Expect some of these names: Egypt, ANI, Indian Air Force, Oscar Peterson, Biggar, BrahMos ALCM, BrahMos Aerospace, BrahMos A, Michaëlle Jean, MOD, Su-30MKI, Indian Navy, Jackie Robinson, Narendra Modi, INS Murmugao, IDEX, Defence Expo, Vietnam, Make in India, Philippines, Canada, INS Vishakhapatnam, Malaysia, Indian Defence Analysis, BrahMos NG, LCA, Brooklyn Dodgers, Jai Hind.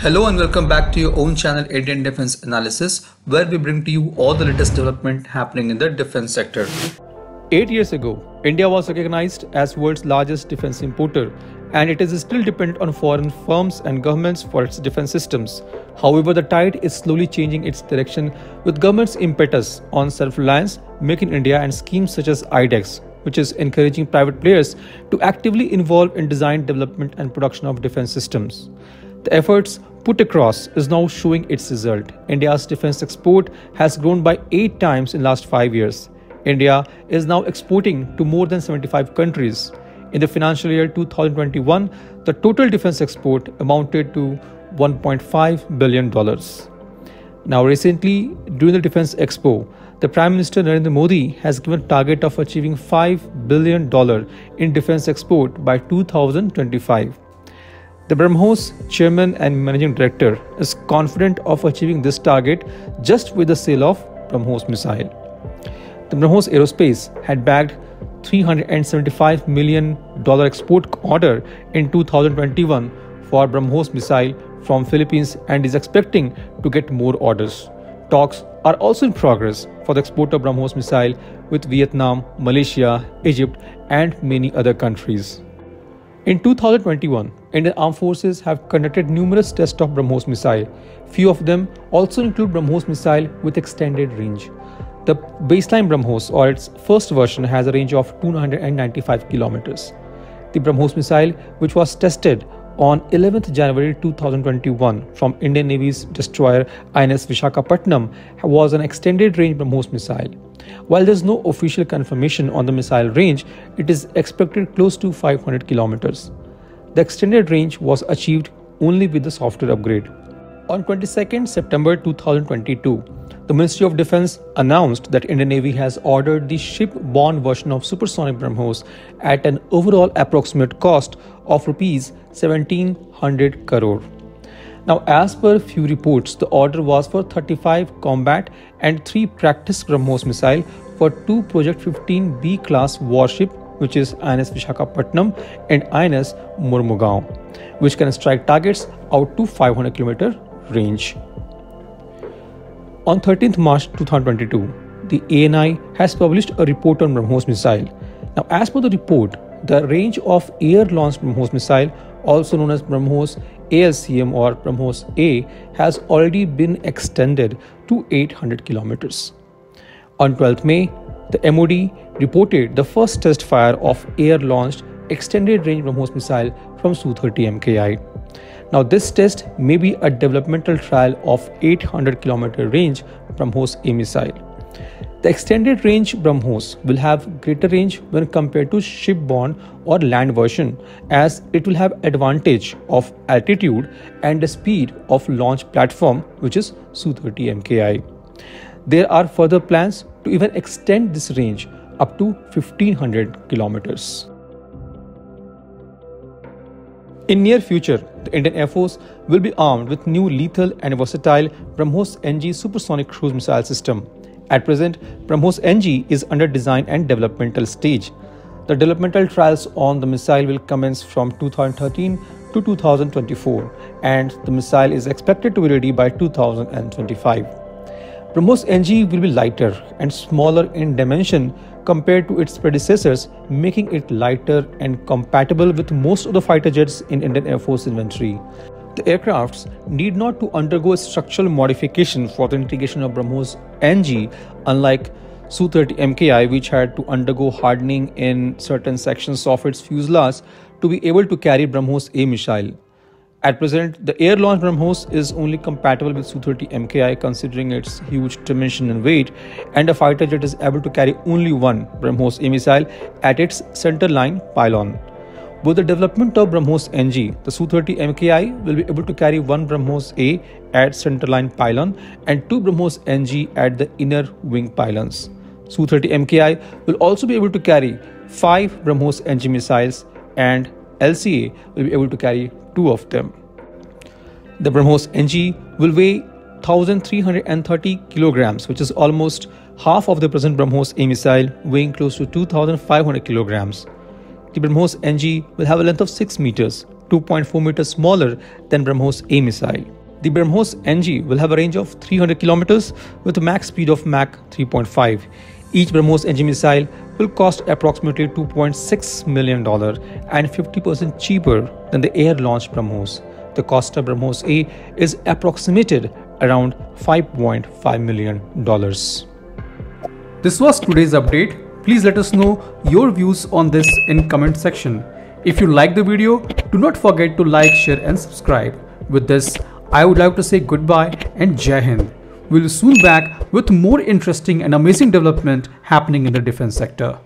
Hello and welcome back to your own channel Indian Defence Analysis, where we bring to you all the latest development happening in the defence sector. 8 years ago, India was recognized as world's largest defence importer, and it is still dependent on foreign firms and governments for its defence systems. However, the tide is slowly changing its direction with government's impetus on self-reliance, Make in India and schemes such as IDEX, which is encouraging private players to actively involve in design, development and production of defence systems. The efforts put across is now showing its result. India's defence export has grown by 8 times in the last 5 years. India is now exporting to more than 75 countries. In the financial year 2021, the total defence export amounted to $1.5 billion. Now recently, during the Defence Expo, the Prime Minister Narendra Modi has given a target of achieving $5 billion in defence export by 2025. The BrahMos Chairman and Managing Director is confident of achieving this target just with the sale of BrahMos missile. The BrahMos Aerospace had bagged $375 million export order in 2021 for BrahMos missile from Philippines and is expecting to get more orders. Talks are also in progress for the export of BrahMos missile with Vietnam, Malaysia, Egypt and many other countries. In 2021, Indian Armed Forces have conducted numerous tests of BrahMos missile. Few of them also include BrahMos missile with extended range. The baseline BrahMos or its first version has a range of 295 kilometers. The BrahMos missile, which was tested on 11th January 2021 from Indian Navy's destroyer INS Vishakhapatnam, was an extended range BrahMos missile. While there is no official confirmation on the missile range, it is expected close to 500 kilometers. The extended range was achieved only with the software upgrade. On 22nd September 2022, the Ministry of Defence announced that Indian Navy has ordered the ship-borne version of supersonic BrahMos at an overall approximate cost of Rs 1700 crore. Now, as per few reports, the order was for 35 combat and 3 practice BrahMos missile for 2 Project 15 B class warship, which is INS Vishakhapatnam and INS Murmugao, which can strike targets out to 500 km range. On 13th March 2022, the ANI has published a report on BrahMos missile. Now, as per the report, the range of air-launched BrahMos missile, also known as BrahMos ALCM or BrahMos A, has already been extended to 800 kilometers. On 12th May, the MOD reported the first test fire of air-launched extended-range BrahMos missile from Su-30MKI. Now, this test may be a developmental trial of 800 km range BrahMos A missile. The extended range BrahMos will have greater range when compared to shipborne or land version, as it will have advantage of altitude and the speed of launch platform, which is Su-30MKI. There are further plans to even extend this range up to 1500 kilometers. In near future, the Indian Air Force will be armed with new lethal and versatile BrahMos NG supersonic cruise missile system. At present, BrahMos NG is under design and developmental stage. The developmental trials on the missile will commence from 2013 to 2024, and the missile is expected to be ready by 2025. BrahMos NG will be lighter and smaller in dimension compared to its predecessors, making it lighter and compatible with most of the fighter jets in Indian Air Force inventory. The aircrafts need not to undergo structural modification for the integration of BrahMos NG, unlike Su-30MKI, which had to undergo hardening in certain sections of its fuselage to be able to carry BrahMos A missile. At present, the air-launched BrahMos is only compatible with Su-30MKI considering its huge dimension and weight, and a fighter jet is able to carry only one BrahMos A missile at its centerline pylon. With the development of BrahMos NG, the Su-30MKI will be able to carry one BrahMos A at centerline pylon and 2 BrahMos NG at the inner wing pylons. Su-30MKI will also be able to carry 5 BrahMos NG missiles, and LCA will be able to carry 2 of them. The BrahMos NG will weigh 1330 kilograms, which is almost half of the present BrahMos A missile weighing close to 2500 kilograms. The BrahMos NG will have a length of 6 meters, 2.4 meters smaller than BrahMos A missile. The BrahMos NG will have a range of 300 kilometers with a max speed of Mach 3.5. Each BrahMos NG missile will cost approximately $2.6 million and 50% cheaper than the air-launched BrahMos. The cost of BrahMos A is approximated around $5.5 million. This was today's update. Please let us know your views on this in comment section. If you like the video, do not forget to like, share and subscribe. With this, I would like to say goodbye and Jai Hind. We'll soon back with more interesting and amazing development happening in the defense sector.